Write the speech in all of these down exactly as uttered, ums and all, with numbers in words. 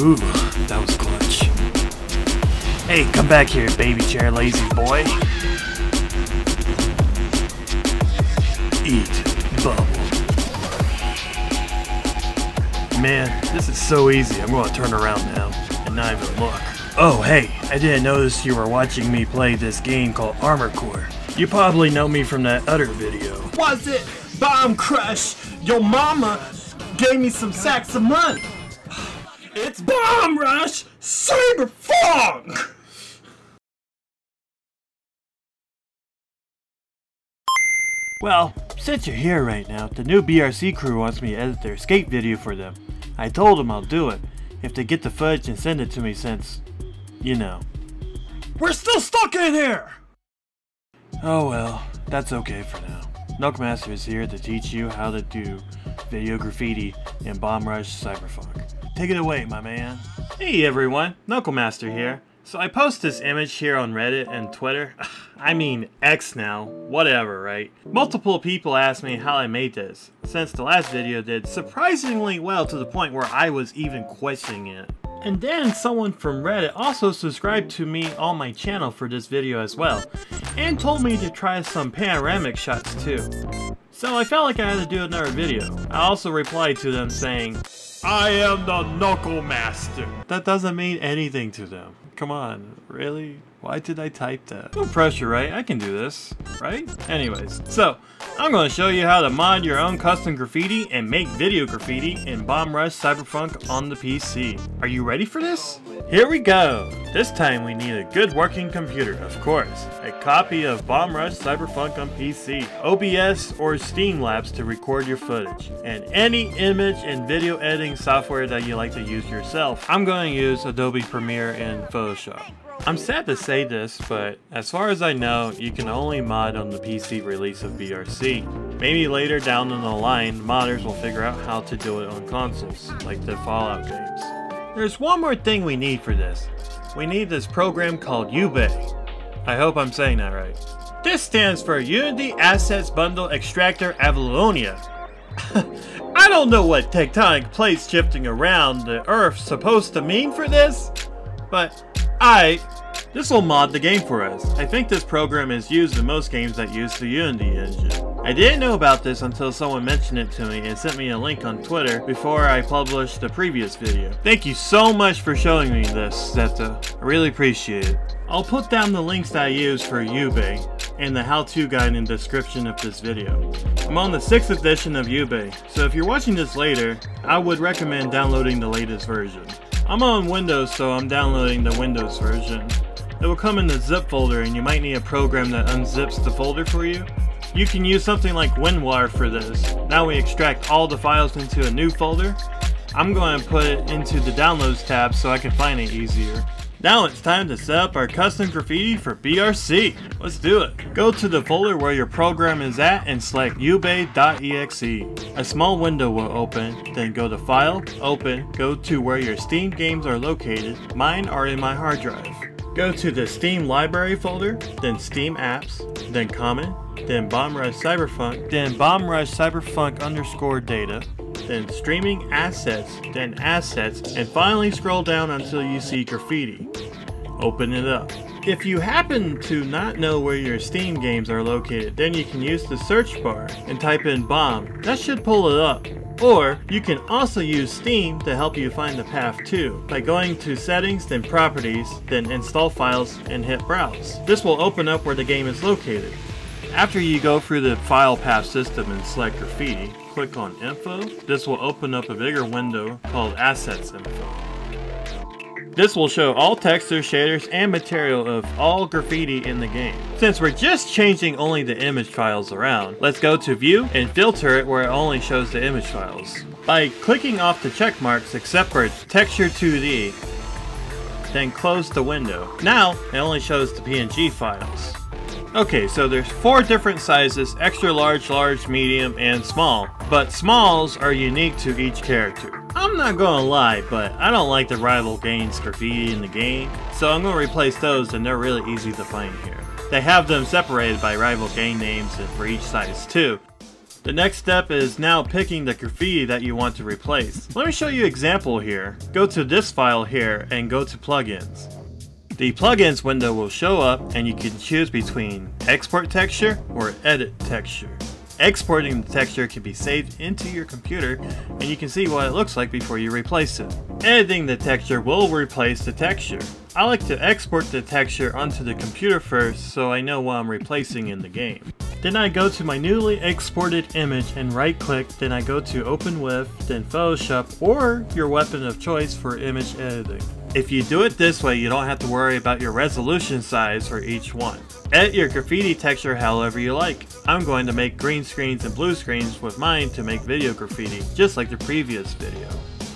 Ooh, that was clutch. Hey, come back here, baby chair lazy boy. Eat bubble. Man, this is so easy. I'm going to turn around now and not even look. Oh, hey, I didn't notice you were watching me play this game called Armor Core. You probably know me from that other video. Was it Bomb Crush? Your mama gave me some sacks of money. It's Bomb Rush Cyberfunk! Well, since you're here right now, the new B R C crew wants me to edit their skate video for them. I told them I'll do it, if they get the footage and send it to me since, you know. We're still stuck in here! Oh well, that's okay for now. KnuckleMaster is here to teach you how to do video graffiti in Bomb Rush Cyberfunk. Take it away, my man. Hey everyone, KnuckleMaster here. So I post this image here on Reddit and Twitter. I mean X now, whatever, right? Multiple people asked me how I made this, since the last video did surprisingly well to the point where I was even questioning it. And then someone from Reddit also subscribed to me on my channel for this video as well, and told me to try some panoramic shots too. So I felt like I had to do another video. I also replied to them saying, I am the KnuckleMaster. That doesn't mean anything to them. Come on, really? Why did I type that? No pressure, right? I can do this, right? Anyways, so I'm gonna show you how to mod your own custom graffiti and make video graffiti in Bomb Rush Cyberfunk on the P C. Are you ready for this? Here we go! This time we need a good working computer, of course. A copy of Bomb Rush Cyberfunk on P C, O B S, or Steam Labs to record your footage, and any image and video editing software that you like to use yourself. I'm gonna use Adobe Premiere and Photoshop. I'm sad to say this, but as far as I know, you can only mod on the P C release of B R C. Maybe later down in the line, modders will figure out how to do it on consoles, like the Fallout games. There's one more thing we need for this. We need this program called U B A. I hope I'm saying that right. This stands for Unity Assets Bundle Extractor Avalonia. I don't know what tectonic plates shifting around the Earth's supposed to mean for this, but I This will mod the game for us. I think this program is used in most games that use the Unity engine. I didn't know about this until someone mentioned it to me and sent me a link on Twitter before I published the previous video. Thank you so much for showing me this, Zeta. I really appreciate it. I'll put down the links that I use for U B A and the how-to guide in the description of this video. I'm on the sixth edition of U B A, so if you're watching this later, I would recommend downloading the latest version. I'm on Windows, so I'm downloading the Windows version. It will come in the zip folder, and you might need a program that unzips the folder for you. You can use something like WinRAR for this. Now we extract all the files into a new folder. I'm going to put it into the Downloads tab so I can find it easier. Now it's time to set up our custom graffiti for B R C. Let's do it. Go to the folder where your program is at and select U B A dot E X E. A small window will open, then go to File, Open, go to where your Steam games are located. Mine are in my hard drive. Go to the Steam Library folder, then Steam Apps, then Common, then Bomb Rush Cyberfunk, then Bomb Rush Cyberfunk underscore data, then Streaming Assets, then Assets, and finally scroll down until you see Graffiti. Open it up. If you happen to not know where your Steam games are located, then you can use the search bar and type in Bomb. That should pull it up. Or you can also use Steam to help you find the path too, by going to Settings, then Properties, then Install Files, and hit Browse. This will open up where the game is located. After you go through the file path system and select Graffiti, click on Info. This will open up a bigger window called Assets Info. This will show all textures, shaders, and material of all graffiti in the game. Since we're just changing only the image files around, let's go to View and filter it where it only shows the image files. By clicking off the check marks except for Texture two D, then close the window. Now, it only shows the P N G files. Okay, so there's four different sizes, extra large, large, medium, and small. But smalls are unique to each character. I'm not gonna lie, but I don't like the rival gangs graffiti in the game, so I'm gonna replace those, and they're really easy to find here. They have them separated by rival gang names and for each size too. The next step is now picking the graffiti that you want to replace. Let me show you an example here. Go to this file here and go to plugins. The plugins window will show up and you can choose between export texture or edit texture. Exporting the texture can be saved into your computer and you can see what it looks like before you replace it. Editing the texture will replace the texture. I like to export the texture onto the computer first so I know what I'm replacing in the game. Then I go to my newly exported image and right click, then I go to open with, then Photoshop or your weapon of choice for image editing. If you do it this way, you don't have to worry about your resolution size for each one. Edit your graffiti texture however you like. I'm going to make green screens and blue screens with mine to make video graffiti, just like the previous video.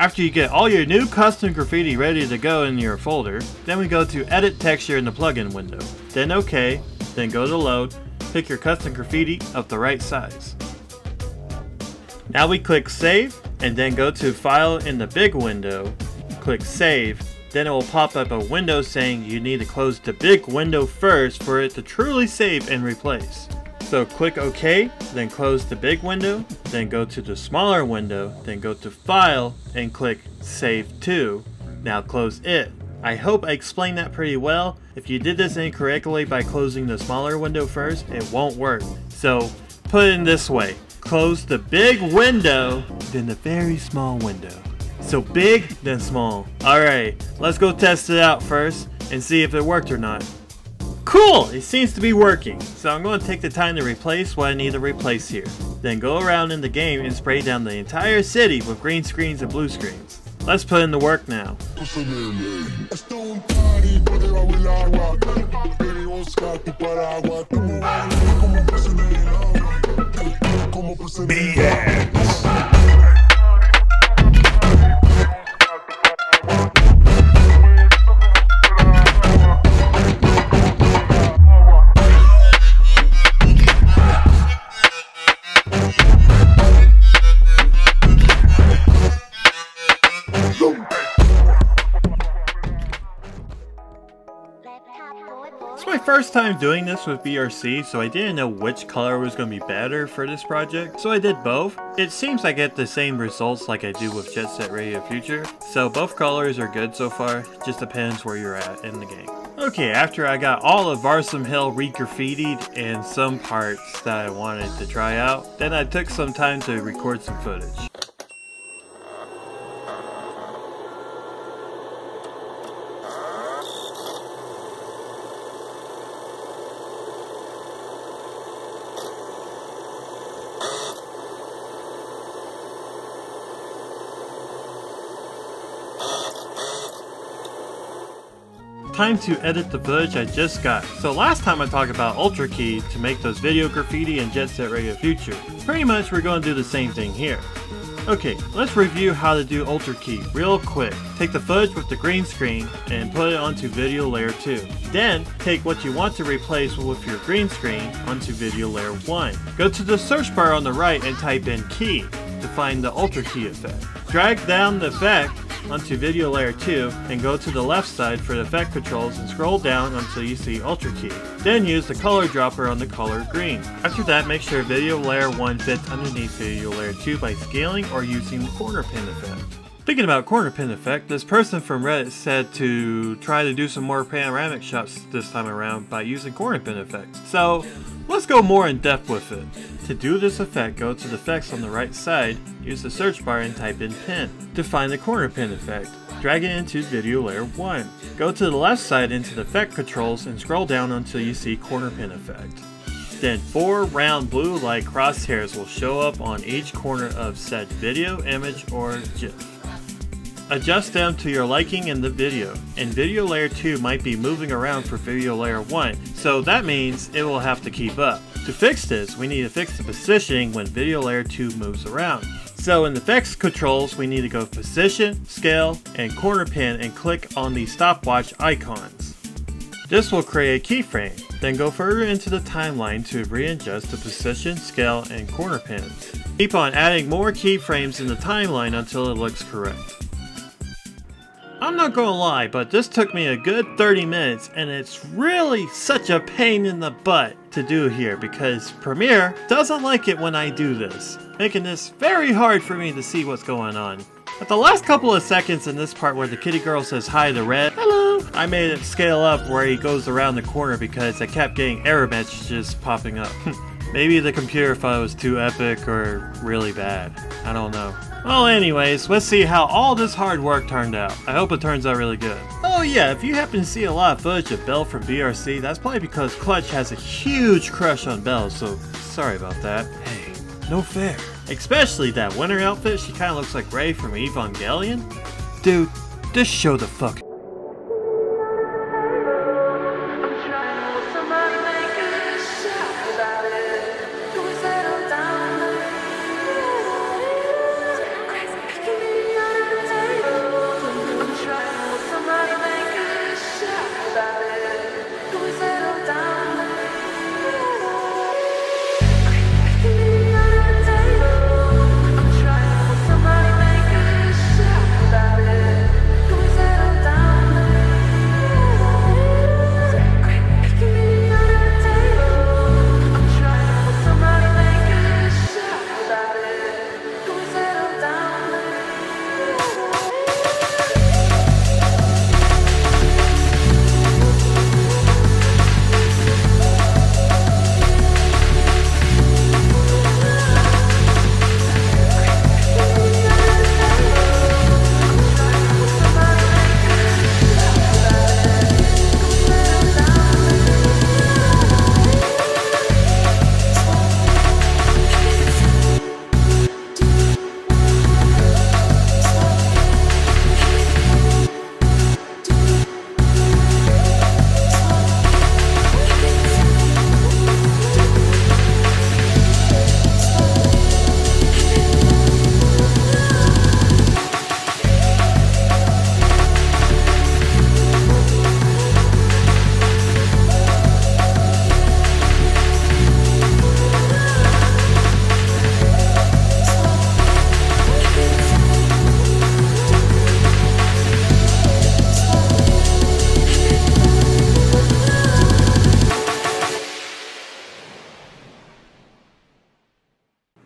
After you get all your new custom graffiti ready to go in your folder, then we go to Edit Texture in the plugin window. Then OK, then go to Load, pick your custom graffiti of the right size. Now we click Save, and then go to File in the big window, click Save. Then it will pop up a window saying you need to close the big window first for it to truly save and replace. So click OK, then close the big window, then go to the smaller window, then go to File and click Save To. Now close it. I hope I explained that pretty well. If you did this incorrectly by closing the smaller window first, it won't work. So put it in this way. Close the big window, then the very small window. So big, then small. Alright, let's go test it out first and see if it worked or not. Cool! It seems to be working. So I'm going to take the time to replace what I need to replace here. Then go around in the game and spray down the entire city with green screens and blue screens. Let's put in the work now. B S. First time doing this with V R C, so I didn't know which color was going to be better for this project, so I did both. It seems I get the same results like I do with Jet Set Radio Future, so both colors are good so far, just depends where you're at in the game. Okay, after I got all of Varsom Hill re-graffitied and some parts that I wanted to try out, then I took some time to record some footage. Time to edit the footage I just got. So last time I talked about Ultra Key to make those video graffiti and Jet Set Radio Future. Pretty much we're going to do the same thing here. Okay, let's review how to do Ultra Key real quick. Take the footage with the green screen and put it onto video layer two. Then take what you want to replace with your green screen onto video layer one. Go to the search bar on the right and type in key to find the Ultra Key effect. Drag down the effect onto video layer two and go to the left side for the effect controls and scroll down until you see Ultra Key. Then use the color dropper on the color green. After that, make sure video layer one fits underneath video layer two by scaling or using the corner pin effect. Thinking about corner pin effect, this person from Reddit said to try to do some more panoramic shots this time around by using corner pin effect. So let's go more in depth with it. To do this effect, go to the effects on the right side, use the search bar and type in pin. To find the corner pin effect, drag it into video layer one. Go to the left side into the effect controls and scroll down until you see corner pin effect. Then four round blue light crosshairs will show up on each corner of said video, image, or GIF. Adjust them to your liking in the video, and video layer two might be moving around for video layer one, so that means it will have to keep up. To fix this, we need to fix the positioning when video layer two moves around. So in the effects controls, we need to go position, scale, and corner pin and click on the stopwatch icons. This will create a keyframe. Then go further into the timeline to readjust the position, scale, and corner pins. Keep on adding more keyframes in the timeline until it looks correct. I'm I'm not gonna lie, but this took me a good thirty minutes, and it's really such a pain in the butt to do here because Premiere doesn't like it when I do this, making this very hard for me to see what's going on. At the last couple of seconds in this part where the kitty girl says hi to Red, hello, I made it scale up where he goes around the corner because I kept getting error messages popping up. Maybe the computer thought it was too epic or really bad. I don't know. Well, anyways, let's see how all this hard work turned out. I hope it turns out really good. Oh yeah, if you happen to see a lot of footage of Belle from B R C, that's probably because Clutch has a huge crush on Belle, so sorry about that. Hey, no fair. Especially that winter outfit, she kinda looks like Rei from Evangelion. Dude, just show the fuck.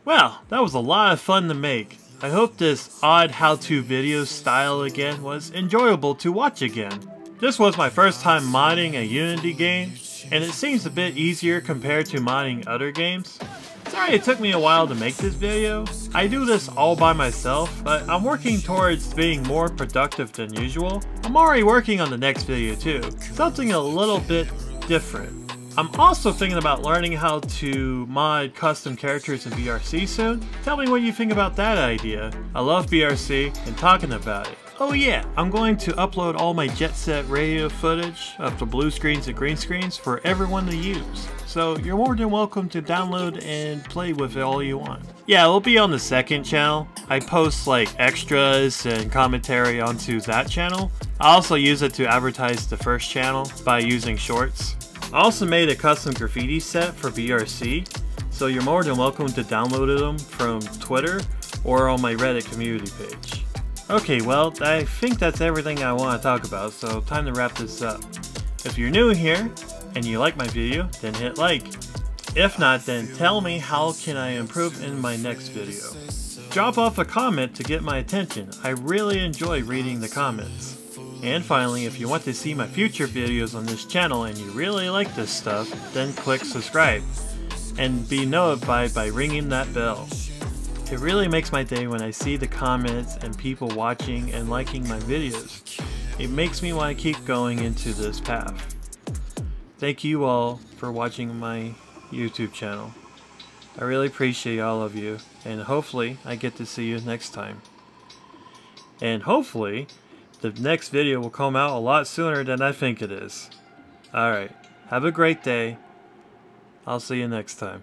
Wow, that was a lot of fun to make. I hope this odd how-to video style again was enjoyable to watch again. This was my first time modding a Unity game, and it seems a bit easier compared to modding other games. Sorry it took me a while to make this video. I do this all by myself, but I'm working towards being more productive than usual. I'm already working on the next video too, something a little bit different. I'm also thinking about learning how to mod custom characters in B R C soon. Tell me what you think about that idea. I love B R C and talking about it. Oh yeah, I'm going to upload all my Jet Set Radio footage up to blue screens and green screens for everyone to use. So you're more than welcome to download and play with it all you want. Yeah, it'll be on the second channel. I post like extras and commentary onto that channel. I also use it to advertise the first channel by using shorts. I also made a custom graffiti set for B R C, so you're more than welcome to download them from Twitter or on my Reddit community page. Okay, well, I think that's everything I want to talk about, so time to wrap this up. If you're new here and you like my video, then hit like. If not, then tell me how can I improve in my next video. Drop off a comment to get my attention. I really enjoy reading the comments. And finally, if you want to see my future videos on this channel and you really like this stuff, then click subscribe and be notified by ringing that bell. It really makes my day when I see the comments and people watching and liking my videos. It makes me want to keep going into this path. Thank you all for watching my YouTube channel. I really appreciate all of you, and hopefully I get to see you next time. And hopefully the next video will come out a lot sooner than I think it is. Alright, have a great day. I'll see you next time.